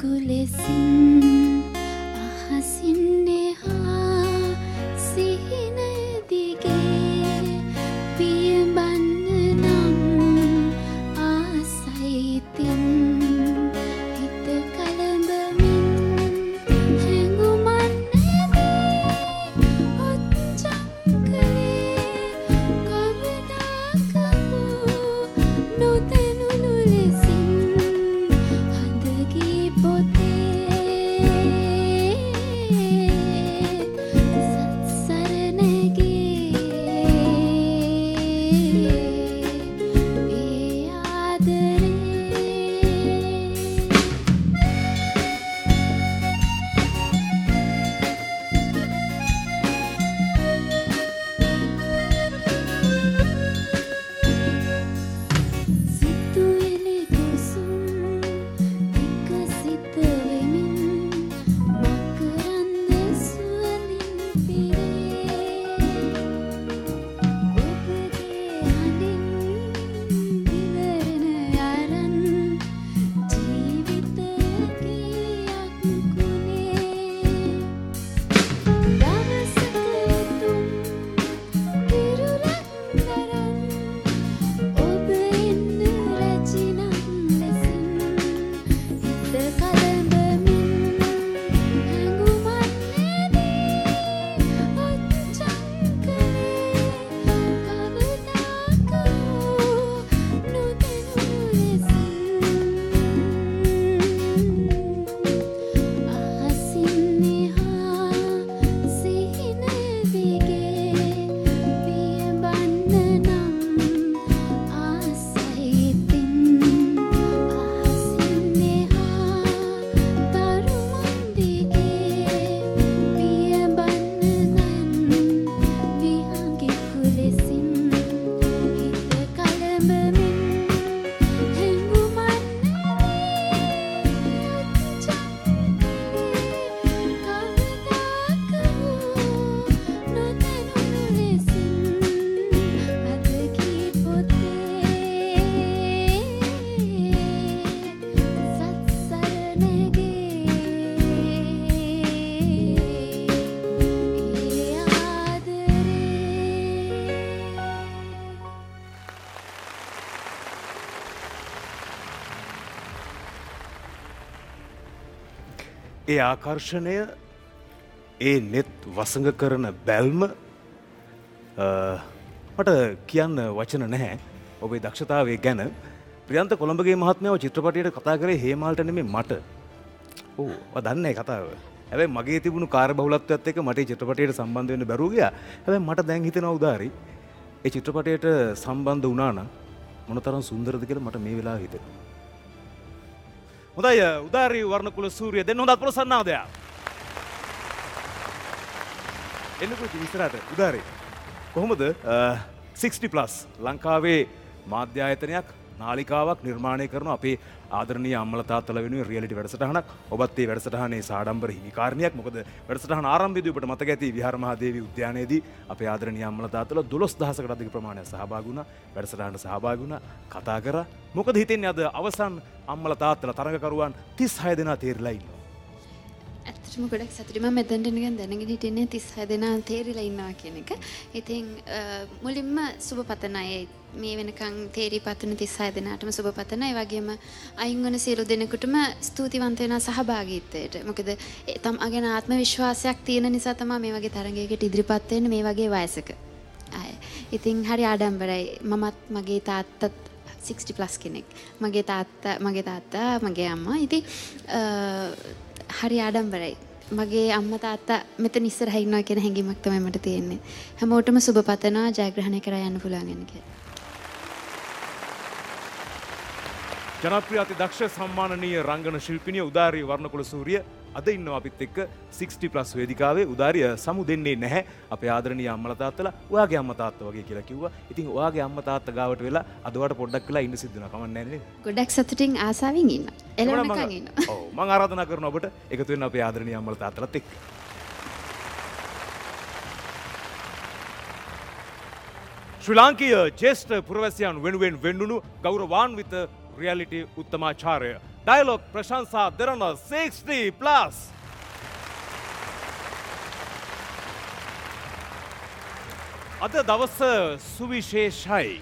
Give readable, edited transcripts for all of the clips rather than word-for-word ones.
කුලෙසින් අහසින්නේ හා සිහින දිගේ පියඹන්න නම් ආසයිතින් හිත කලඹමින් හැඟුමන්නේ ඔච්චක්කේ කවදාකමු නොදැනුණු ලෙස ඒ ආකර්ෂණය, ඒ net වසඟ කරන බැල්ම මට කියන්න වචන නැහැ. ඔබේ දක්ෂතාවය ගැන ප්‍රියන්ත කොළඹගේ මහත්මයා චිත්‍රපටියට කතා කරේ හේමාල්ට නෙමෙයි මට. ඔව්, ඔයා දන්නේ කතාව. හැබැයි මගේ තිබුණු කාර්යබහුලත්වයත් එක්ක මට චිත්‍රපටියට සම්බන්ධ වෙන්න බැරුව ගියා. හැබැයි මට දැන් හිතෙනවා උදාරි ඒ චිත්‍රපටියට සම්බන්ධ වුණා නම් මොනතරම් සුන්දරද කියලා මට මේ වෙලාවේ හිතෙනවා. හොඳයි, උදාරි වර්ණකුල සූර්ය දෙන්න හොඳත් ප්‍රසන්නාවදය. එන්නකෝ ඉස්සරහට උදාරි. කොහොමද 60+ ලංකාවේ මාධ්‍ය ආයතනයක් නාලිකාවක් නිර්මාණය කරන අපේ ආදරණීය අම්මලා තාත්තලා වෙනුවෙන් රියැලිටි වැඩසටහනක්. ඔබත් මේ වැඩසටහනේ සාඩම්බර හිමිකාරණියක්. මොකද වැඩසටහන ආරම්භයේදී ඔබට මතක ඇති විහාර මහදේවී උද්‍යානයේදී අපේ ආදරණීය අම්මලා තාත්තලා 12000කට අධික ප්‍රමාණයක් සහභාගී වුණා. වැඩසටහනට සහභාගී වුණා, කතා කරා. මොකද හිතෙන්නේ අද අවසන් අම්මලා තාත්තලා තරඟකරුවන් 36 දෙනා තේරිලා ඉන්නවා. ඇත්තටම ගොඩක් සතුටින් මම මෙතනට එනකන් දැනගෙන හිටින්නේ 36 දෙනා තේරිලා ඉන්නවා කියන එක. ඉතින් මුලින්ම සුබපතනයි මේ වෙනකන් තේරී පතන 36 දෙනාටම සුබපතන. ඒ වගේම අයින් වන සියලු දෙනෙකුටම ස්තුතිවන්ත වෙනා සහභාගීත්වයට. මොකද තමගෙන ආත්ම විශ්වාසයක් තියෙන නිසා තමයි මේ වගේ තරඟයකට ඉදිරිපත් වෙන්නේ මේ වගේ වයසක අය. ඉතින් හරි ආඩම්බරයි. මමත් මගේ තාත්තත් 60+ කෙනෙක්. මගේ තාත්තා මගේ අම්මා. ඉතින් හරි ආඩම්බරයි. මගේ අම්මා තාත්තා මෙතන ඉස්සරහ ඉන්නවා කියන හැඟීමක් තමයි මට තියෙන්නේ. හැමෝටම සුබපතනවා, ජයග්‍රහණය කරා යන්න පුළුවන් වෙන කියලා. ජනප්‍රිය අති දක්ෂ සම්මානීය රංගන ශිල්පිනිය උදාරි වර්ණකුල සූර්ය අද ඉන්නවා අපිත් එක්ක 60+ වේදිකාවේ. උදාරිය සමු දෙන්නේ නැහැ. අපේ ආදරණීය අම්මලා තාත්තලා ඔයාගේ අම්මා තාත්තා වගේ කියලා කිව්වා. ඉතින් ඔයාගේ අම්මා තාත්තා ගාවට වෙලා අද වට පොඩ්ඩක් වෙලා ඉන්න සිද්ධ වුණා. කමන්නේ නැහැ නේද? ගොඩක් සතුටින් ආසාවෙන් ඉන්න. එළවෙනකන් ඉන්න. ඔව්, මම ආරාධනා කරනවා ඔබට එකතු වෙන්න අපේ ආදරණීය අම්මලා තාත්තලාත් එක්ක. ශ්‍රී ලාංකීය ජ්‍යෙෂ්ඨ පුරවැසියන් වෙනුවෙන් වෙන්නුණු ගෞරවාන්විත රියැලිටි උත්තමාචාර්ය Dialogue Prashansa Dharana 60+. අද දවස සුවිශේෂයි.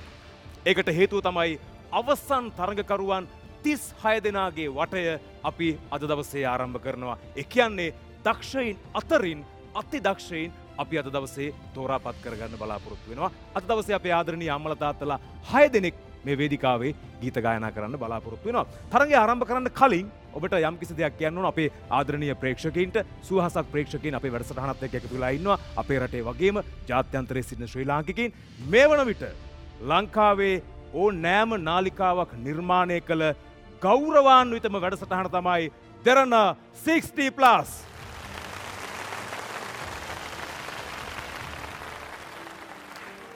ඒකට හේතුව තමයි අවසන් තරඟකරුවන් 36 දෙනාගේ වටය අපි අද දවසේ ආරම්භ කරනවා. ඒ කියන්නේ දක්ෂයින් අතරින් අති දක්ෂයින් අපි අද දවසේ තෝරාපත් කරගන්න බලාපොරොත්තු වෙනවා. අද දවසේ අපේ ආදරණීය අම්මලා තාත්තලා 6 දෙනෙක් මේ වේදිකාවේ ගීත ගායනා කරන්න බලාපොරොත්තු වෙනවා. තරඟය ආරම්භ කරන්න කලින් ඔබට යම් කිසි දෙයක් කියන්න ඕන අපේ ආදරණීය ප්‍රේක්ෂකයින්ට. සුවහසක් ප්‍රේක්ෂකයින් අපේ වැඩසටහනත් එක්ක එකතු වෙලා ඉන්නවා. අපේ රටේ වගේම ජාත්‍යන්තරයේ සිටින ශ්‍රී ලාංකිකයින්. මේ වන විට ලංකාවේ ඕනෑම නාලිකාවක් නිර්මාණය කළ ගෞරවාන්විතම වැඩසටහන තමයි දෙරණ 60+.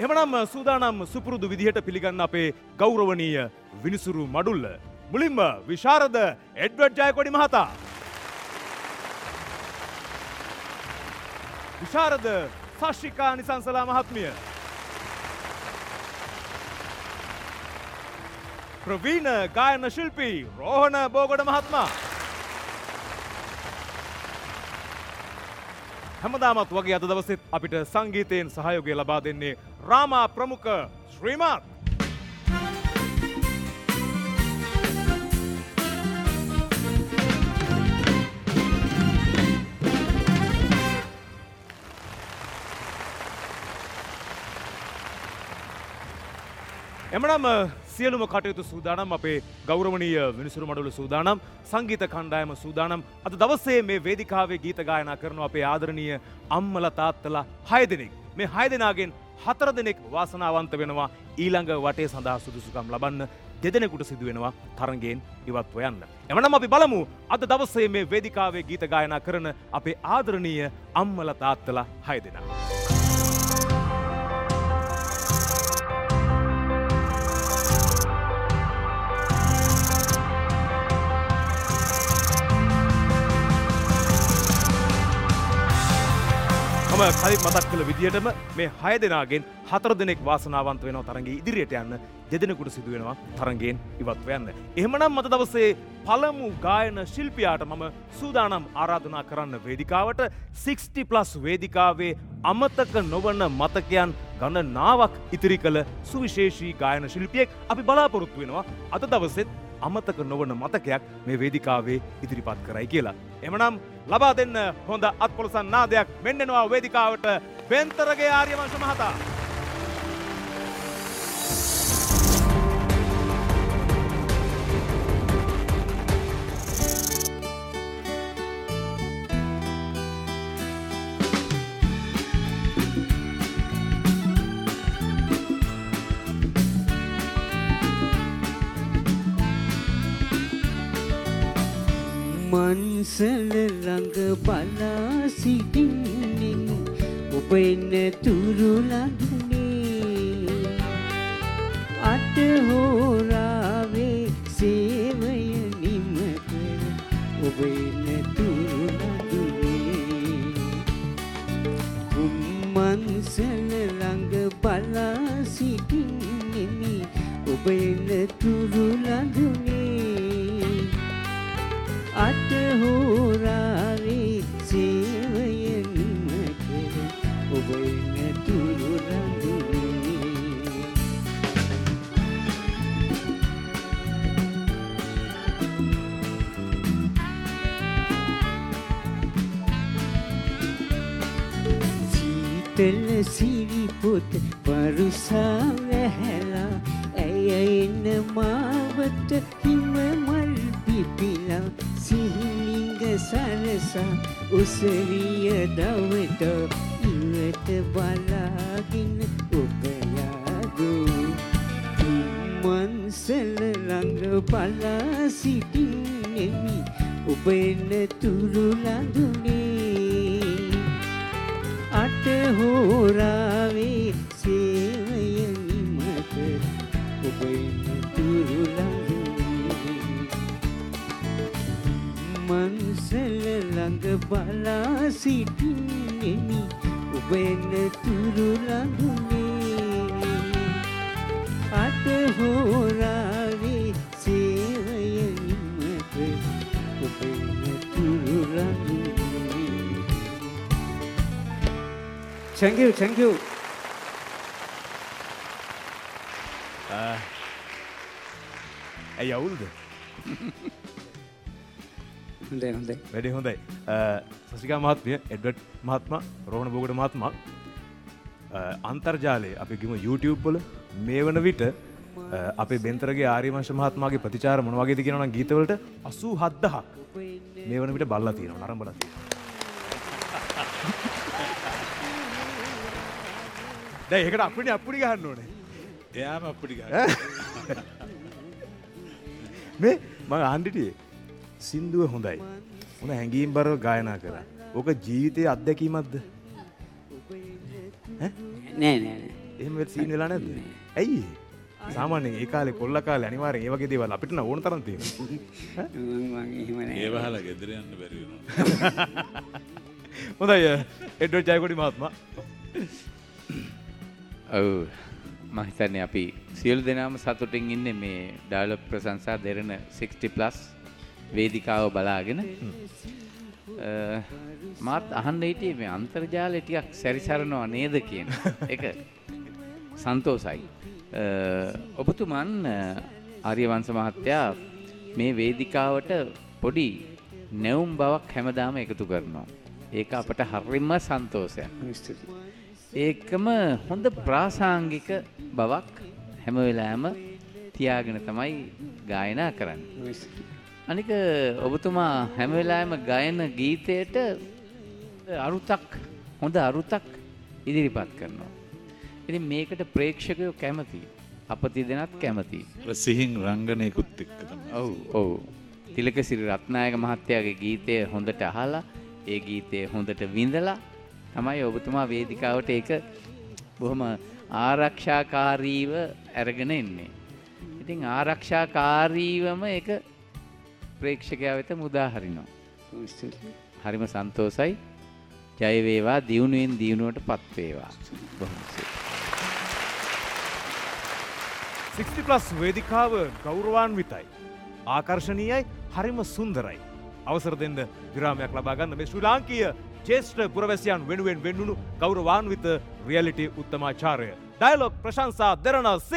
එහෙමනම් සූදානම් සුපුරුදු විදිහට පිළිගන්න අපේ ගෞරවනීය විනිසුරු මඩුල්ල. මුලින්ම විශාරද එඩ්වඩ් ජයකොඩි මහතා. විශාරද සශ්‍රිකා නිසංසලා මහත්මිය. ප්‍රවීණ ගායන ශිල්පී රෝහණ බෝගොඩ මහත්මයා. හැමදාමත් වගේ අද දවසෙත් අපිට සංගීතයෙන් සහයෝගය ලබා දෙන්නේ රාමා ප්‍රමුඛ ශ්‍රීමත්. එමනම් සියලුම කටයුතු සූදානම් අපේ ගෞරවනීය විනිසුරු මඩුල සූදානම් සංගීත කණ්ඩායම සූදානම් අද දවසේ මේ වේදිකාවේ ගීත ගායනා කරන අපේ ආදරණීය අම්මලා තාත්තලා 6 දෙනෙක්. මේ 6 දෙනාගෙන් 4 දෙනෙක් වාසනාවන්ත වෙනවා ඊළඟ වටේ සඳහා සුදුසුකම් ලබන්න. දෙදෙනෙකුට සිදු වෙනවා තරඟයෙන් ඉවත්ව යන්න. එමනම් අපි බලමු අද දවසේ මේ වේදිකාවේ ගීත ගායනා කරන අපේ ආදරණීය අම්මලා තාත්තලා 6 දෙනා. කලින් මතක් කළ විදිහටම මේ 6 දෙනාගෙන් 4 දෙනෙක් වාසනාවන්ත වෙනවා තරඟයේ ඉදිරියට යන්න. දෙදෙනෙකුට සිදු වෙනවා තරඟයෙන් ඉවත්ව යන්න. එහෙමනම් අද දවසේ පළමු ගායන ශිල්පියාට මම සූදානම් ආරාධනා කරන්න වේදිකාවට 60+ වේදිකාවේ අමතක නොවන මතකයන් ගණනාවක් ඉතිරි කළ සුවිශේෂී ගායන ශිල්පියෙක් අපි බලාපොරොත්තු වෙනවා අද දවසෙත් අමතක නොවන මතකයක් මේ වේදිකාවේ ඉදිරිපත් කරයි කියලා. එමනම් ලබා දෙන්න හොඳ අත්පොලසන් නාදයක් මෙන්නෙනවා වේදිකාවට වෙන්තරගේ ආර්යවංශ මහතා. මන්සල ළඟ බලා සිටින්නේ ඔබ එන තුරු ළඟනේ අට හෝරාවේ සේවය නිම කර ඔබ එන තුරු ළඟනේ මන්සල ළඟ බලා සිටින්නේ ඔබ එන තුරු ළඟනේ අට හෝරාවේ සේවයෙන් මකර ඔබ නැතුරු රඳුනේ සීතල සිරි පොත පරුසා වැහැලා ඇය එන මාවත හිම මල් පිපිලා සිහිනිග සරසා උසවිය දවට ඉවට බලාගෙන ඔබයාගෝ මන්සල ළඟ බලා සිටින්නෙමි ඔබ නැතුරු ළඳුනේ අට හෝරාවේ සේවය නිමත ඔබ නැතුරු ළඟ මන්සල ළඟ බලා සිටින්නෙමි ඔබ නැතුරු ළඟනේ අත හෝරාවේ සේවය නිමත Thank you, thank you. Ayawulda. Hondai, hondai. Very hondai. Sasika Mahatmya, Edward Mahatma, Rohana Bogoda Mahatma. අන්තර්ජාලයේ අපි ගිහම YouTube වල මේ වන විට අපේ බෙන්තරගේ ආර්යවංශ මහත්මයාගේ ප්‍රතිචාර මොන වගේද කියනවා නම් ගීතවලට 87000ක් මේ වන විට බලලා තියෙනවා නරඹලා තියෙනවා. දැන් ඒකට අපුඩි ගහන්න ඕනේ. එයාම අපුඩි ගහනවා. මේ මම ආන්දිටියේ සින්දුව හොඳයි. උන හැංගීම්බරව ගායනා කරා. ඕක ජීවිතයේ අත්දැකීමක්ද? නෑ නෑ නෑ එහෙම වෙත් සීන් වෙලා නැද්ද? ඇයි සාමාන්‍යයෙන් ඒ කාලේ කොල්ල කාලේ අනිවාර්යෙන් ඒ වගේ දේවල් අපිට නම් ඕන තරම් තියෙනවා. මම එහෙම නෑ ඒ වහලා ගෙදර යන්න බැරි වෙනවා. හොඳයි එඩ්වඩ් ජයකොඩි මහත්මයා. ඔව් මම හිතන්නේ අපි සියලු දෙනාම සතුටින් ඉන්නේ මේ ඩෙවලොප් ප්‍රශංසා දෙරණ 60+ වේදිකාව බලාගෙන. මාත් අහන්න හිටියේ මේ අන්තර්ජාලය ටිකක් සැරිසරනවා නේද කියන එක. සන්තෝසයි. ඔබතුමන් ආර්යවංශ මහත්තයා මේ වේදිකාවට පොඩි නැවුම් බවක් හැමදාම එකතු කරනවා. ඒක අපට හරිම සන්තෝෂයක්. ඒකම හොඳ ප්‍රාසංගික බවක් හැම වෙලාවෙම තියාගෙන තමයි ගායනා කරන්නේ. අනික ඔබතුමා හැම වෙලාවෙම ගයන ගීතයට අරුතක් හොඳ අරුතක් ඉදිරිපත් කරනවා. ඉතින් මේකට ප්‍රේක්ෂකයෝ කැමතියි. අපති දෙනත් කැමතියි. සිහින් රංගනයකුත් එක්ක තමයි. ඔව් ඔව්. තිලකසිරි රත්නායක මහත්තයාගේ ගීතය හොඳට අහලා ඒ ගීතය හොඳට විඳලා තමයි ඔබතුමා වේදිකාවට ඒක බොහොම ආරක්ෂාකාරීව අරගෙන ඉන්නේ. ඉතින් ආරක්ෂාකාරීවම ඒක ප්‍රේක්ෂකයා වෙත මුදා හරිනවා. හරිම සන්තෝසයි. ජය වේවා. දියුණුවෙන් දියුණුවටපත් වේවා. බොහොම සතුයි. 60+ වේදිකාව ගෞරවාන්විතයි. ආකර්ශනීයයි. හරිම සුන්දරයි. අවසර දෙන්න විරාමයක් ලබා ගන්න මේ ශ්‍රී ලාංකීය ජේෂ්ඨ පුරවැසියන් වෙනුවෙන් වෙන්නුණු ගෞරවාන්විත රියැලිටි උත්තමාචාර්ය ඩයලොග් ප්‍රශංසා දෙරණ 60+.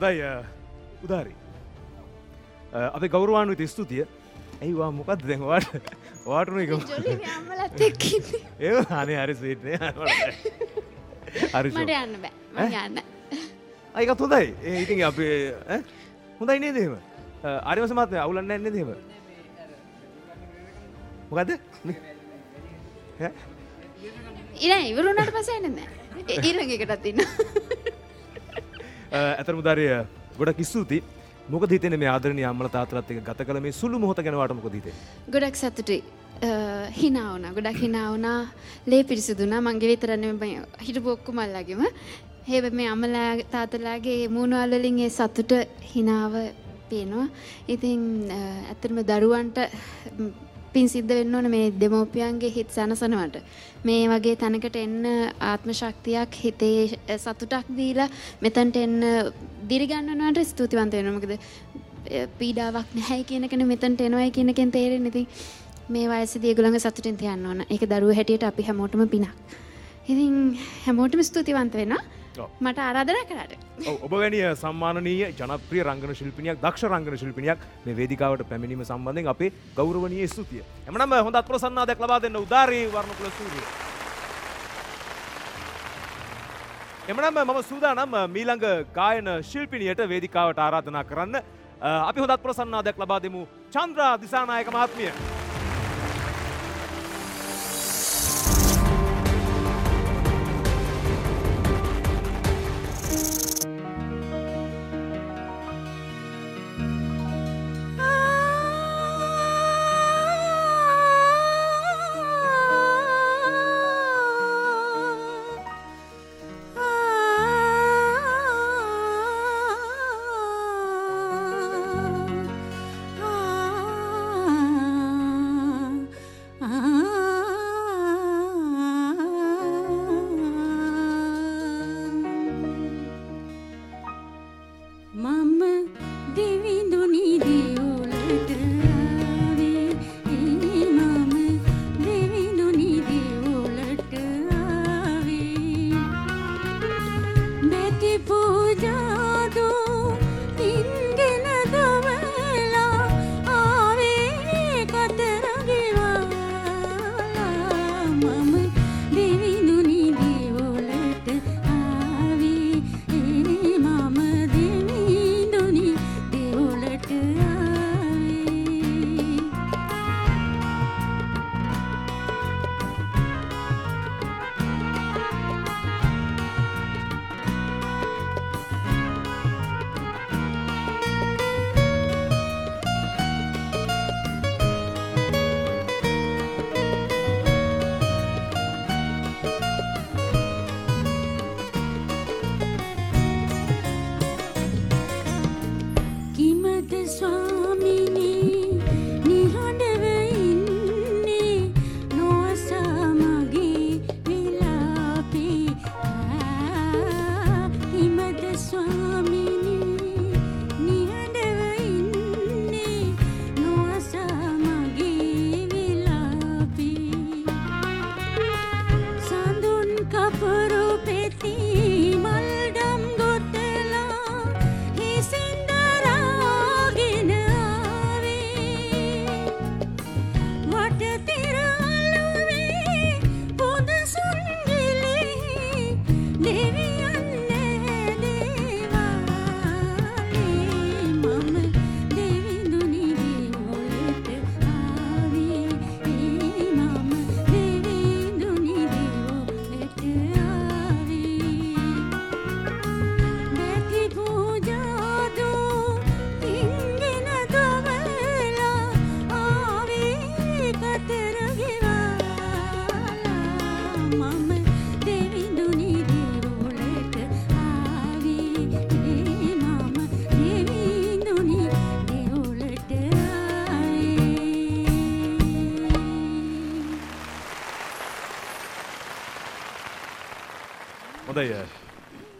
හොඳයි උදාරි. අපේ ගෞරවාන්විත ස්තුතිය. ඇයිවා මොකද්ද දැන් ඔයාට ඔයාටුනේ කොහොමද? මේ අම්මලත් එක්ක ඉන්නේ. ඒක අනේ හරි ස්වීට් නේ. හරි ස්වීට්. මට යන්න බෑ. මම යන්න. අයිකත් හොඳයි. ඒ ඉතින් අපි හොඳයි නේද එහෙම? ආර්යවංශ මහත්මයා අවුලක් නැහැ නේද එහෙම? මොකද ඉරන් ඉවර වුණාට පස්සේ යන්නේ නැහැ ඊළඟ එකටත් ඉන්න අතර මුදාරිය ගොඩක් ස්තුතියි මොකද හිතෙන්නේ මේ ආදරණීය අම්මලා තාත්තලාත් එක්ක ගත කළ මේ සුළු මොහොත ගැන වාට මොකද හිතෙන්නේ ගොඩක් සතුටුයි හිනා වුණා ගොඩක් හිනා වුණා ලේ පිරිසිදු වුණා මංගේ විතර නෙමෙයි හිටපු ඔක්කොම අල්ලගෙම හේබ මේ අම්මලා තාත්තලාගේ මූණවල් වලින් ඒ සතුට හිනාව පේනවා ඉතින් අතරම දරුවන්ට පින් සිද්ධ වෙන්න ඕනේ මේ දෙමෝපියන්ගේ හිත සනසනවට මේ වගේ තැනකට එන්න ආත්ම ශක්තියක් හිතේ සතුටක් දීලා මෙතනට එන්න දිරිගන්නනවට ස්තුතිවන්ත වෙනවා මොකද පීඩාවක් නැහැ කියන කෙනෙක් මෙතනට එනවයි කියන කෙනෙක් තේරෙන්නේ ඉතින් මේ වයසේදී ඒගොල්ලන්ගේ සතුටින් තියන්න ඕන ඒක දරුවෝ හැටියට අපි හැමෝටම පිනක් ඉතින් හැමෝටම ස්තුතිවන්ත වෙනවා මට ආරාධනා කරාට. ඔව් ඔබ වැනි සම්මානීය ජනප්‍රිය රංගන ශිල්පිනියක් දක්ෂ රංගන ශිල්පිනියක් මේ වේදිකාවට පැමිණීම සම්බන්ධයෙන් අපේ ගෞරවනීය ස්තුතිය. එමනම් හොඳ අප්‍රසන්නාදයක් ලබා දෙන්න උදාරී වර්ණකුල සූරිය. එමනම් මම සූදානම් ඊළඟ ගායන ශිල්පිනියට වේදිකාවට ආරාධනා කරන්න. අපි හොඳ අප්‍රසන්නාදයක් ලබා දෙමු චන්ද්‍රා දිසානායක මහත්මිය.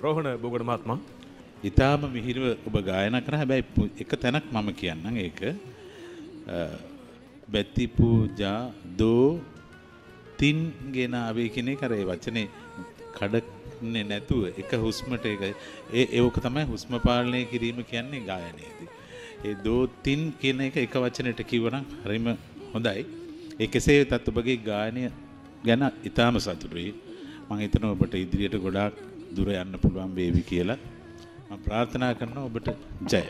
රෝහණ බෝගඩ මහත්මයා ඉතාම මිහිරව ඔබ ගායනා කරා හැබැයි එක තැනක් මම කියන්නම් ඒක බැති පූජා දෝ තින් ගෙනාවේ කියන එක අර ඒ වචනේ කඩන්නේ නැතුව එක හුස්මට ඒක ඒක තමයි හුස්ම පාලනය කිරීම කියන්නේ ගායනයේදී ඒ දෝ තින් කියන එක එක වචනෙට කිව්වනම් හරිම හොඳයි ඒ කෙසේ වෙතත් ඔබගේ ගායනය ගැන ඉතාම සතුටුයි මම හිතනවා ඔබට ඉදිරියට ගොඩාක් දුර යන්න පුළුවන් වේවි කියලා මම ප්‍රාර්ථනා කරනවා ඔබට ජය.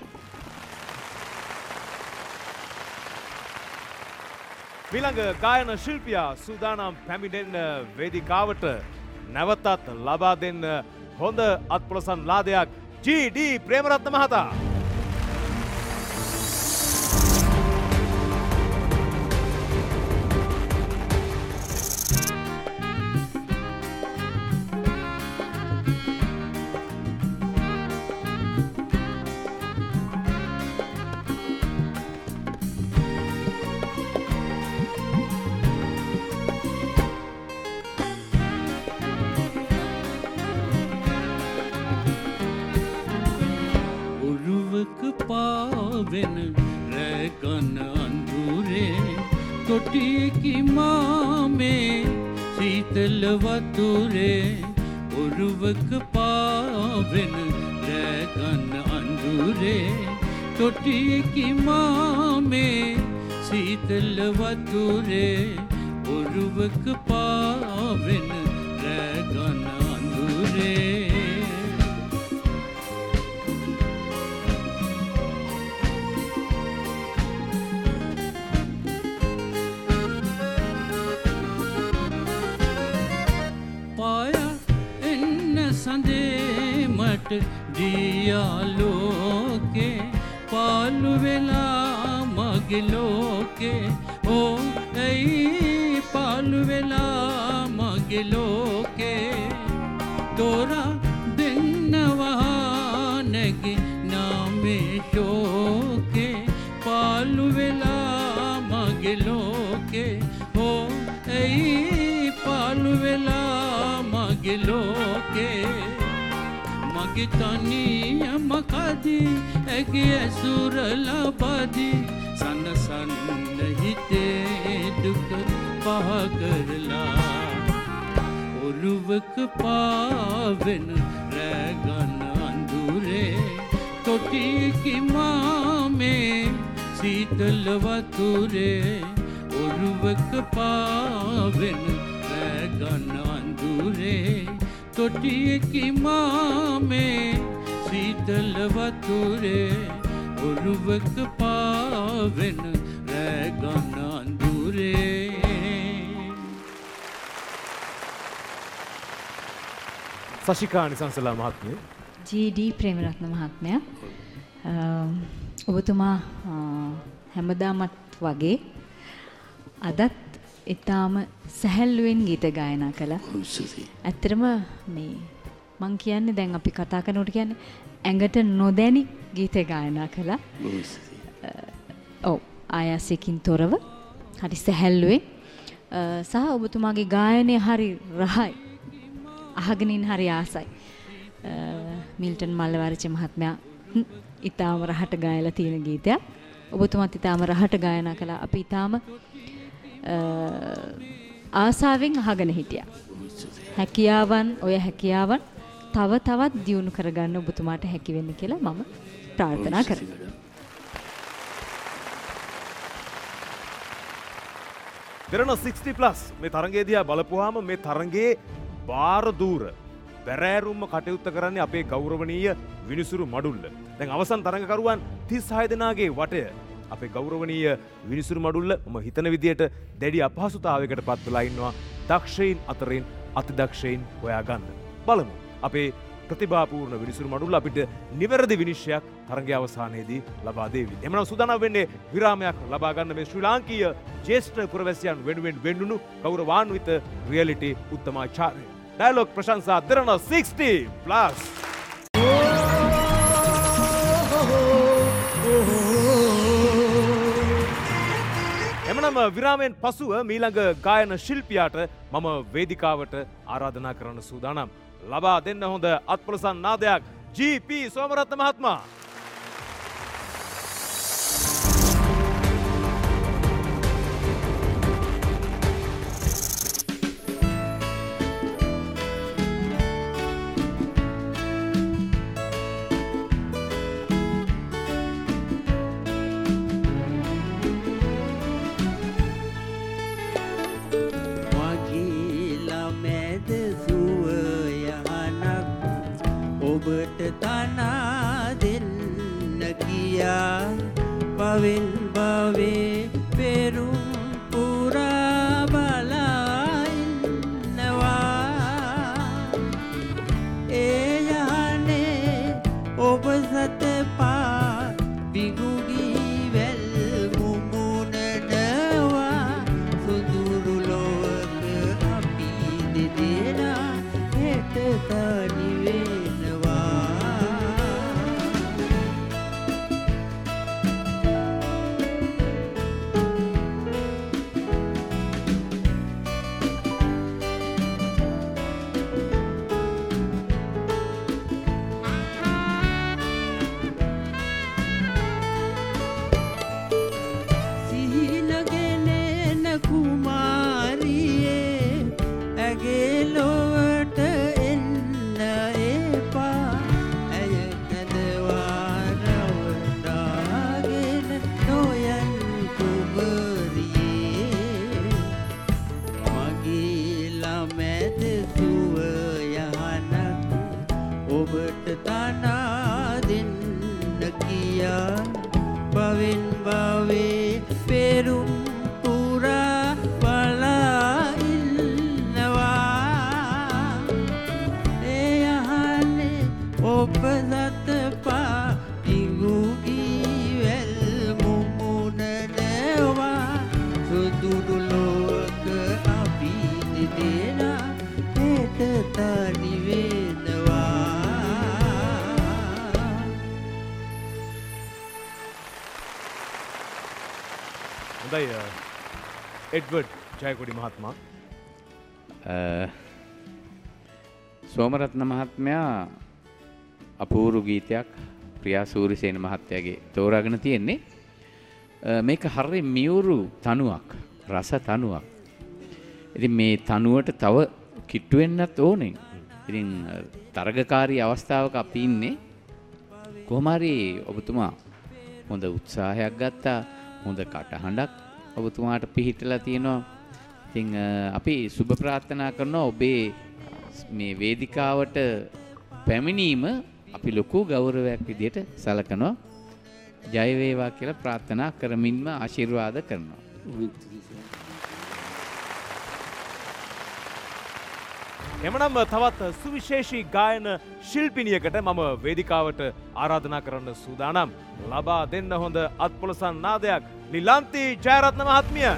විලංග ගායන ශිල්පියා සූදානම් පැමිණෙන වේදිකාවට නැවතත් ලබා දෙන්න හොඳ අත්පොලසන් ලාදයක් GD ප්‍රේමරත්න මහතා. සශිකා නිසංසලා මහත්මිය. GD ප්‍රේමරත්න මහත්මයා. ඔබතුමා හැමදාමත් වගේ අදත් ඊටාම සැහැල්ලුවෙන් ගීත ගායනා කළා. ඇත්තටම මේ මම කියන්නේ දැන් අපි කතා කරනකොට කියන්නේ ඇඟට නොදැනි ගීත ගායනා කළා. ඔව් ආයාසයෙන් තොරව හරි සැහැල්ලුවේ සහ ඔබතුමාගේ ගායනය හරි රහයි. අහගෙනින් හරි ආසයි. මිල්ටන් මල්ලවරච්ච මහත්මයා ඊටාම රහට ගායලා තියෙන ගීතයක්. ඔබතුමත් ඊටාම රහට ගායනා කළා. අපි ඊටාම ආසාවෙන් අහගෙන හිටියා. හැකියාවන් ඔය හැකියාවන් තව තවත් දියුණු කරගන්න ඔබතුමාට හැකි වෙන්න කියලා මම ප්‍රාර්ථනා කරනවා. දරන 60+ මේ තරංගයේදී බලපුවාම මේ තරංගයේ බාර දූර බැරෑරුම්ම කටයුත්ත කරන්නේ අපේ ගෞරවනීය විනිසුරු මඩුල්ල. දැන් අවසන් තරඟකරුවන් 36 දෙනාගේ වටය අපේ ගෞරවනීය විනිසුරු මඩුල්ල මම හිතන විදියට දැඩි අපහසුතාවයකට පත් වෙලා ඉන්නවා. දක්ෂයින් අතරින් අතිදක්ෂයින් හොයා ගන්න. බලමු අපේ ප්‍රතිභාපූර්ණ විනිසුරු මඩුල්ල අපිට නිවැරදි විනිශ්චයක් තරඟයේ අවසානයේදී ලබා දෙවි. එමනම් සූදානම් වෙන්නේ විරාමයක් ලබා ගන්න මේ ශ්‍රී ලාංකීය ජ්‍යෙෂ්ඨ පුරවැසියන් වෙනුවෙන් වෙන්නුණු ගෞරවාන්විත රියැලිටි උත්තමාචාර්ය डायलॉग प्रशंसा दरना 60+. එමනම් විරාමයෙන් පසුව මීළඟ ගායන ශිල්පියාට මම වේදිකාවට ආරාධනා කරන සූදානම්. ලබා දෙන්න හොඳ අත්පොලසන් නාදයක් GP සෝමරත්න මහත්මයා. Pavel Bave Perum Pur එඩ්වඩ් Jayakody මහත්මයා සෝමරත්න මහත්මයා අපූර්ව ගීතයක් ප්‍රියාසූරිසේන මහත්තයාගේ තෝරාගෙන තියෙන්නේ. මේක හරිය මියුරු තනුවක්, රස තනුවක්. ඉතින් මේ තනුවට තව කිට්ටු වෙන්නත් ඕනේ. ඉතින් තරගකාරී අවස්ථාවක අපි ඉන්නේ. කොහොම හරි ඔබතුමා හොඳ උත්සාහයක් ගත්තා, හොඳ කටහඬක් ඔබතුමාට පිහිටලා තියෙනවා. ඉතින් අපි සුබ ප්‍රාර්ථනා කරනවා ඔබේ මේ වේදිකාවට පැමිණීම අපි ලොකු ගෞරවයක් විදියට සැලකනවා. ජය වේවා කියලා ප්‍රාර්ථනා කරමින්ම ආශිර්වාද කරනවා. එමනම් තවත් සුවිශේෂී ගායන ශිල්පිනියකට මම වේදිකාවට ආරාධනා කරන්න සූදානම්. ලබා දෙන්න හොඳ අත්පොලසන් නාදයක් නිලාන්ති ජයරත්න මහත්මිය.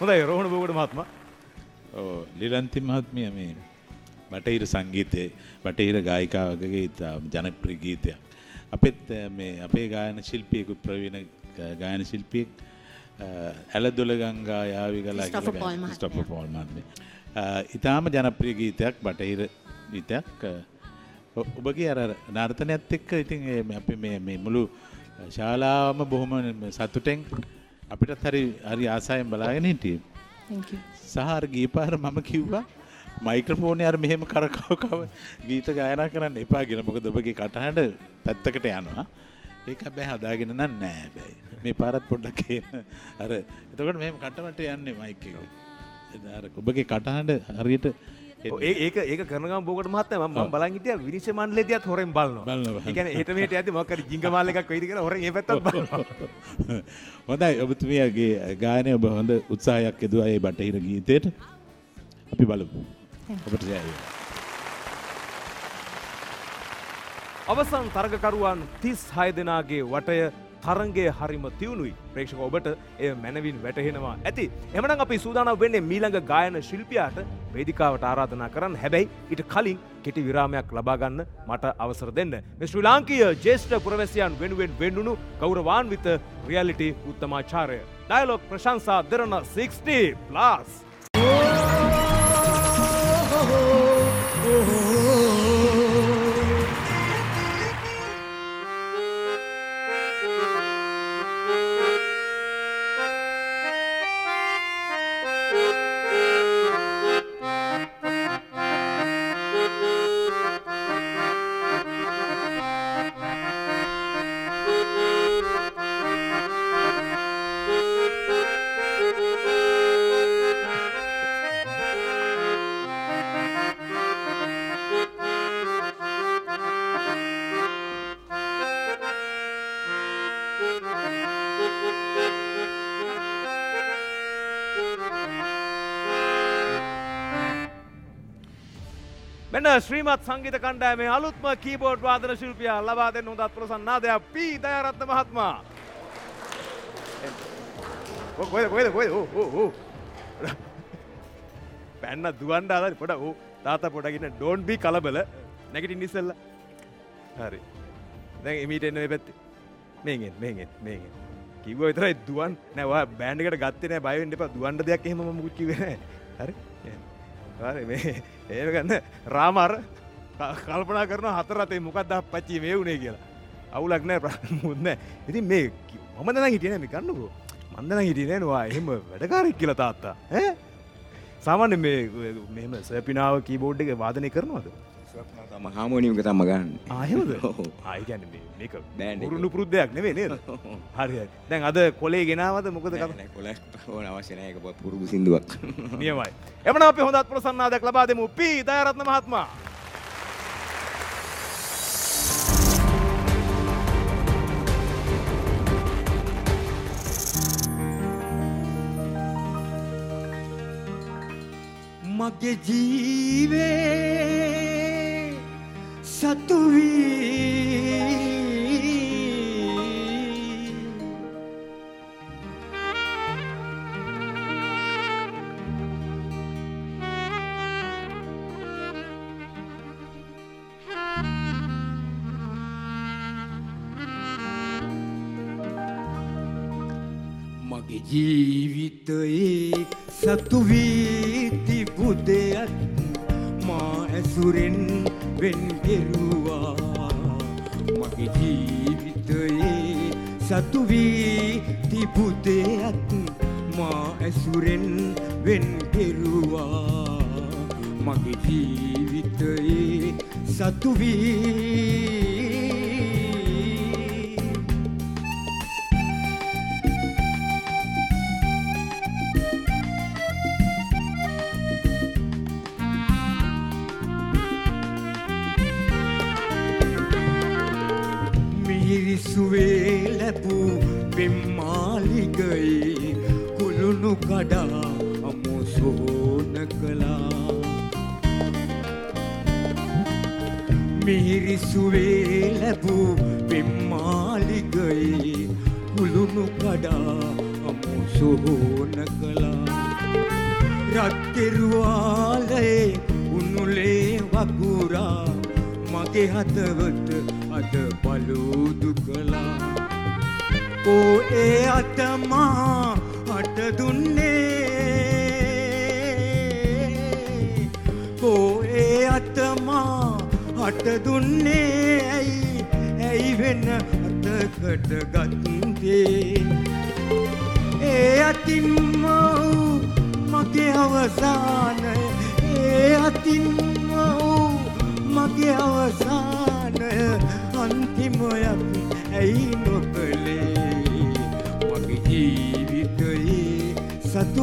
හොඳයි රෝහණ බෝගඩ මහත්මයා. ලිලන්ති මහත්මිය මේ බටහිර සංගීතයේ බටහිර ගායිකාවකගේ ජනප්‍රිය ගීතයක්. අපිත් මේ අපේ ගායන ශිල්පියෙකු ප්‍රවීණ ගායන ශිල්පියෙක් ඇලදොල ගංගා යාවි ගලා කියලා ස්ටොපර් පෝල් මහත්මේ ඉතාම ජනප්‍රිය ගීතයක් බටහිර ගීතයක් ඔබගේ අර නර්තනයත් එක්ක ඉතින් අපි මේ මුළු ශාලාවම බොහොම සතුටෙන් අපිටත් හරි ආසාවෙන් බලාගෙන හිටියේ. Thank you. සහාර ගීපාර මම කිව්වා මයික්‍රොෆෝනේ අර මෙහෙම කරකව ගීත ගායනා කරන්න එපා කියලා. මොකද ඔබගේ කටහඬ පැත්තකට යනවා. ඒක හැබැයි හදාගෙන නම් නෑ හැබැයි. මේ පාරත් පොඩ්ඩක් එන්න. අර එතකොට මෙහෙම කටවට යන්නේ මයික් එක. අර ඔබගේ කටහඬ හරියට ඒක කරන ගමන් බෝකට මහත්තයා මම බලන් හිටියා විනිශ්චය මණ්ඩලයේදීත් හොරෙන් බලනවා. ඒ කියන්නේ හිට මෙහෙට යද්දි මොකක් හරි ජිංගමාල් එකක් වෙයිද කියලා හොරෙන් ඒ පැත්තත් බලනවා. හොඳයි ඔබතුමියගේ ගායනය ඔබ හොඳ උත්සාහයක් යදුවා මේ බටහිර ගීතයට. අපි බලමු. අවසන් තරගකරුවන් 36 දෙනාගේ වටය තරංගයේ හරිම තියුණුයි. ප්‍රේක්ෂක ඔබට එය මනවින් වැටහෙනවා ඇති. එහෙනම් අපි සූදානම් වෙන්නේ මීළඟ ගායන ශිල්පියාට වේදිකාවට ආරාධනා කරන්න. හැබැයි ඊට කලින් කෙටි විරාමයක් ලබා ගන්න මට අවසර දෙන්න. මේ ශ්‍රී ලාංකීය ජ්‍යෙෂ්ඨ පුරවැසියන් වෙනුවෙන් වෙන්නුණු ගෞරවාන්විත රියැලිටි උත්තමාචාර්ය ඩයලොග් ප්‍රශංසා දෙරණ 60+. ශ්‍රීමත් සංගීත කණ්ඩායමේ අලුත්ම කීබෝඩ් වාදන ශිල්පියා ලබා දෙන්න හොඳත් පුළුවන් නාදයක් පී දයාරත්න මහත්මයා. කොහෙද ඕ පැන්න දුවන්න ආදරි පොඩ ඕ තාත්තා පොඩ ගින්න ඩෝන්ට් බී කලබල නැගිටින්න ඉස්සෙල්ලා. හරි. දැන් එමීට එන්න මේ පැත්තේ. මේකෙන් කිව්වා විතරයි දුවන් නෑ ඔයා බෑන්ඩ් එකට ගත්තේ නෑ බය වෙන්න එපා දුවන්න දෙයක් එහෙම මම මුකුත් කිව්වේ නෑ. හරි. හරි මේ ඒක ගන්න රාමර කල්පනා කරනවා හතරතේ මොකක්ද අපච්චි මේ වුනේ කියලා. අවුලක් නැහැ මොන්නේ නැහැ. ඉතින් මේ මම දැන් හිටියේ නෑ මේ ගන්නකෝ. මම දැන් හිටියේ නෑ නෝවා එහෙම වැඩකාරයෙක් කියලා තාත්තා. ඈ සාමාන්‍ය මේ මෙහෙම සර්පිනාව කීබෝඩ් එකේ වාදනය කරනවද? සර්පිනා තමයි හාමෝනියම් එක තමයි ගන්නන්නේ. ආ එහෙමද? ඔව්. ආ ඒ කියන්නේ මේ මේක පුරුණු පුරුද්දයක් නෙවෙයි නේද? හරි හරි. දැන් අද කොලේ ගෙනාවද මොකද කතා? නෑ කොලේ ඕන අවශ්‍ය නැහැ ඒක පුරුදු සින්දුවක්. නියමයි. එමනම් අපි හොඳත් ප්‍රසන්නාදයක් ලබා දෙමු පී දයාරත්න මහත්මයා. මගේ ජීවේ සතු වී මගේ ජීවිතයේ සතු වී උදයක් මා ඇසුරෙන් වෙන් කෙරුවා මගේ ජීවිතයේ සතු වී තිබු දෙයක් මා ඇසුරෙන් වෙන් කෙරුවා මගේ ජීවිතයේ සතු වී මාලිගයි කුළුණු කඩා අමෝසෝන කළා මිහිරිසුවේ ලැබූ පෙම්මාලිගයි කුළුණු කඩා අමෝසෝන කළා රත් කෙරුවාලේ උණුලේ වගුරා මා අපේ හදවත අද බලුදු කළා. ඕ ඒ අතමා අට දුන්නේ, ඕ ඒ අතමා අට දුන්නේ, ඇයි ඇයි වෙන අතකට ගත්තේ? ඒ අතින් මගේ අවසානය, ඒ අතින් මගේ අවසානය, අන්තිමයක් ඇයි නොකළේ? මගේ ජීවිතයේ සතු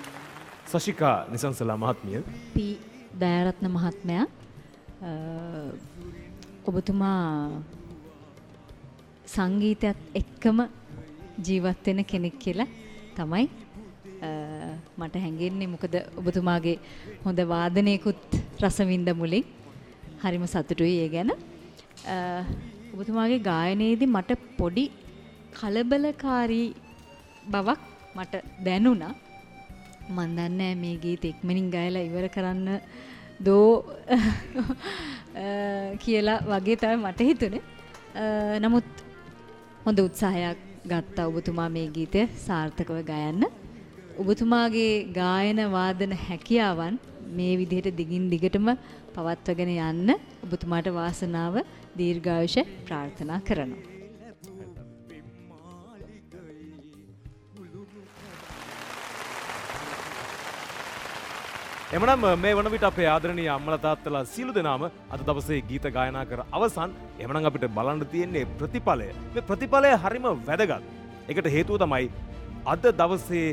සශිකා නිසංසලා මහත්මිය, පී දයාරත්න මහත්මයා, ඔබතුමා සංගීතයත් එක්කම ජීවත් වෙන කෙනෙක් කියලා තමයි මට හැඟෙන්නේ. මොකද ඔබතුමාගේ හොඳ වාදනයකුත් රසවින්ද මුලින්. හරිම සතුටුයි ඒ ගැන. ඔබතුමාගේ ගායනයේදී මට පොඩි කලබලකාරී බවක් මට දැනුණා. මන් දන්නේ මේ ගීත ඉක්මනින් ගායලා ඉවර කරන්න දෝ කියලා වගේ තමයි මට හිතුනේ. නමුත් හොඳ උත්සාහයක් ගත්තා ඔබතුමා මේ ගීතය සාර්ථකව ගයන්න. ඔබතුමාගේ ගායන වාදන හැකියාවන් මේ විදිහට දිගින් දිගටම පවත්වාගෙන යන්න ඔබතුමාට වාසනාව දීර්ඝායුෂ ප්‍රාර්ථනා කරනවා. එමනම් මේ වන විට අපේ ආදරණීය අම්මලා තාත්තලා සියලු දෙනාම අද දවසේ ගීත ගායනා කර අවසන්. එමනම් අපිට බලන්න තියෙන්නේ ප්‍රතිඵලය. මේ ප්‍රතිඵලය හරිම වැදගත්. ඒකට හේතුව තමයි අද දවසේ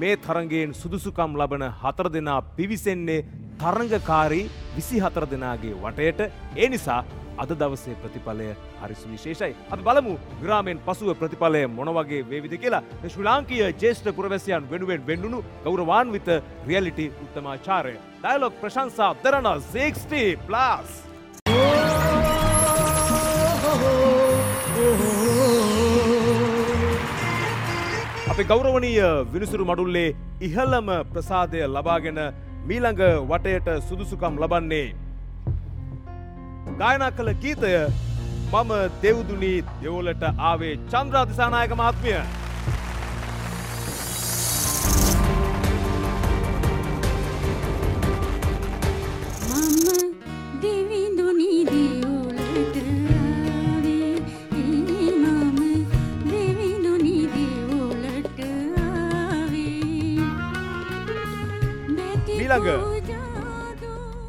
මේ තරගයෙන් සුදුසුකම් ලබන 4 දෙනා පිවිසෙන්නේ තරගකාරී 24 දෙනාගේ වටයට. ඒ නිසා අද දවසේ ප්‍රතිඵලය හරි සුවිශේෂයි. අපි බලමු විරාමයෙන් පසුව ප්‍රතිඵලය මොන වගේ වේවිද කියලා. ශ්‍රී ලාංකීය ජ්‍යෙෂ්ඨ පුරවැසියන් වෙනුවෙන් වෙන්නුණු ගෞරවාන්විත රියැලිටි උත්තමාචාර්ය ඩයලොග් ප්‍රශංසා දරන 60+. අපේ ගෞරවනීය විනිසුරු මඩුල්ලේ ඉහළම ප්‍රසාදය ලබාගෙන මීළඟ වටයට සුදුසුකම් ලබන්නේ ගායනා කළ ගීතය මම දෙව්දුනි දෙවොලට ආවේ චන්ද්‍රා දිසානායක මහත්මිය.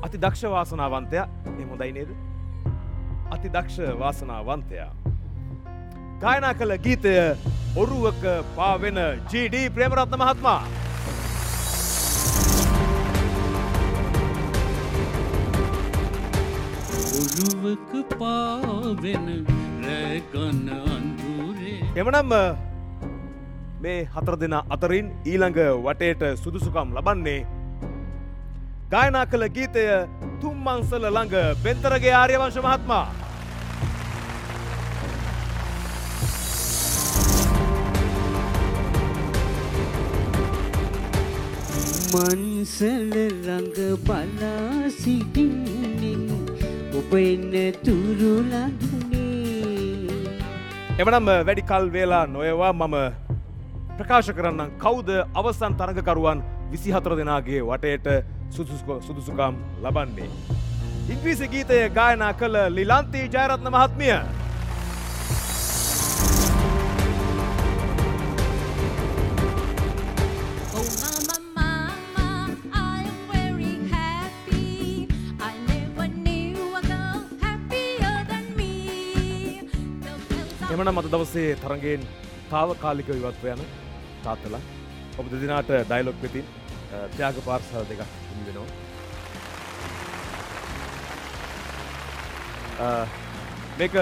අති දක්ෂ වාසනාවන්තයා, එහෙම හොඳයි නේද? අති දක්ෂ වාසනාවන්තයා ගායනා කළ ගීතය ඔරුවක පාවෙන ජී.ඩී. ප්‍රේමරත්න මහත්මයා. ඔරුවක පාවෙන රැකන අඳුරේ. එමනම් මේ 4 දෙනා අතරින් ඊළඟ වටේට සුදුසුකම් ලබන්නේ ගායනා කළ ගීතය තුම්මංසල ළඟ බෙන්තරගේ ආර්යවංශ මහත්මයා. මංසල ළඟ බලා සිටින්නේ ඔබ එන තුරු ළඟනේ. එවනම් වැඩි කල් වේලා නොයවා මම ප්‍රකාශ කරන්නම් කවුද අවසන් තරගකරුවන් 24 දෙනාගේ වටේට සුදුසුකම් ලබන්නේ. ඉංග්‍රීසි ගීතය ගායනා කළ ලිලන්ති ජයරත්න මහත්මිය. එමනම් අද දවසේ තරගයෙන් තාවකාලිකව ඉවත්ව යන තාත්තලා ඔබ දෙදෙනාට ඩයලොග් වෙතින් ත්‍යාග පාර්සල් දෙකක් වෙනවා. මේක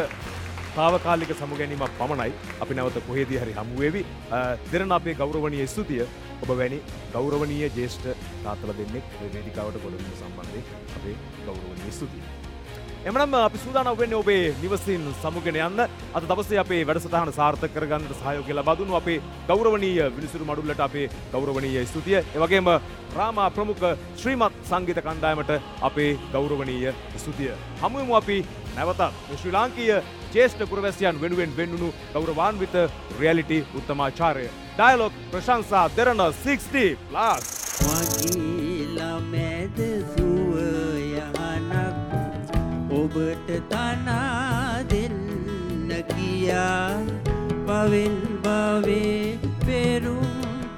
තාවකාලික සමුගැනීමක් පමණයි. අපි නැවත කොහෙදී හරි හමු වෙවි. දෙරණ අපේ ගෞරවනීය ස්තුතිය ඔබ වැනි ගෞරවනීය ජ්‍යෙෂ්ඨ තාත්තලා දෙන්නෙක් මේ වේදිකාවට ගොඩනැගෙන සම්බන්ධයෙන් අපේ ගෞරවනීය ස්තුතිය. එමනම් අපි සූදානම් වෙන්නේ ඔබේ නිවසින් සමුගෙන යන්න. අද දවසේ අපේ වැඩසටහන සාර්ථක කරගන්නට සහයෝගය ලබා දුණු අපේ ගෞරවනීය විනිසුරු මඩුල්ලට අපේ ගෞරවනීය ස්තුතිය. ඒ වගේම රාමා ප්‍රමුඛ ශ්‍රීමත් සංගීත කණ්ඩායමට අපේ ගෞරවනීය ස්තුතිය. හමු වෙමු අපි නැවතත් ශ්‍රී ලාංකීය ජ්‍යෙෂ්ඨ පුරවැසියන් වෙනුවෙන් වෙන්නුණු ගෞරවාන්විත රියැලිටි උත්තමාචාර්ය ඩයලොග් ප්‍රශංසා දෙරණ 60+. ඔබට තනා දෙන්න කියා පවෙල් බවේ පෙරුම්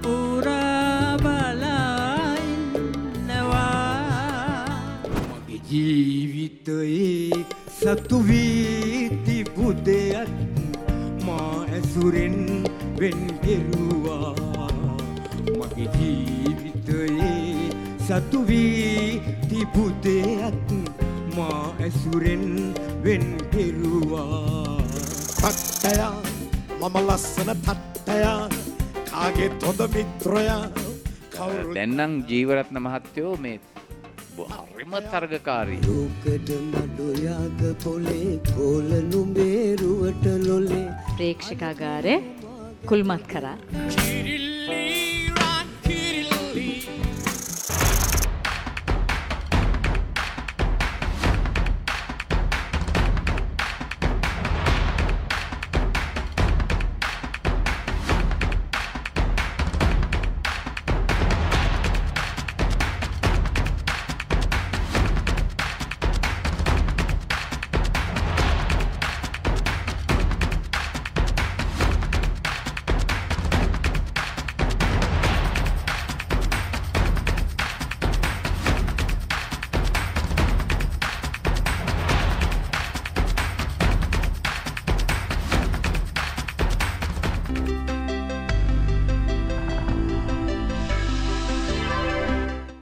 පුරා බලා ඉන්නවා. මගේ ජීවිතයේ සතු වී තිබු දෙයක් මා ඇසුරෙන් වෙන් කෙරුවා. මගේ ජීවිතයේ සතු වී තිබු දෙයක් මා ඇසුරෙන් වෙන් කෙරුවා. තට්ටයා මම ලස්සන තට්ටයා කාගෙත් හොඳ මිත්‍රයා. දැන්නම් ජීවරත්න මහත්තයෝ මේ හරිම තරගකාරී. ලෝකෙට මඩොයාග පොලේ කොලනු බේරුවට ලොලේ ප්‍රේක්ෂකාගාරේ කුල්මත් කරා.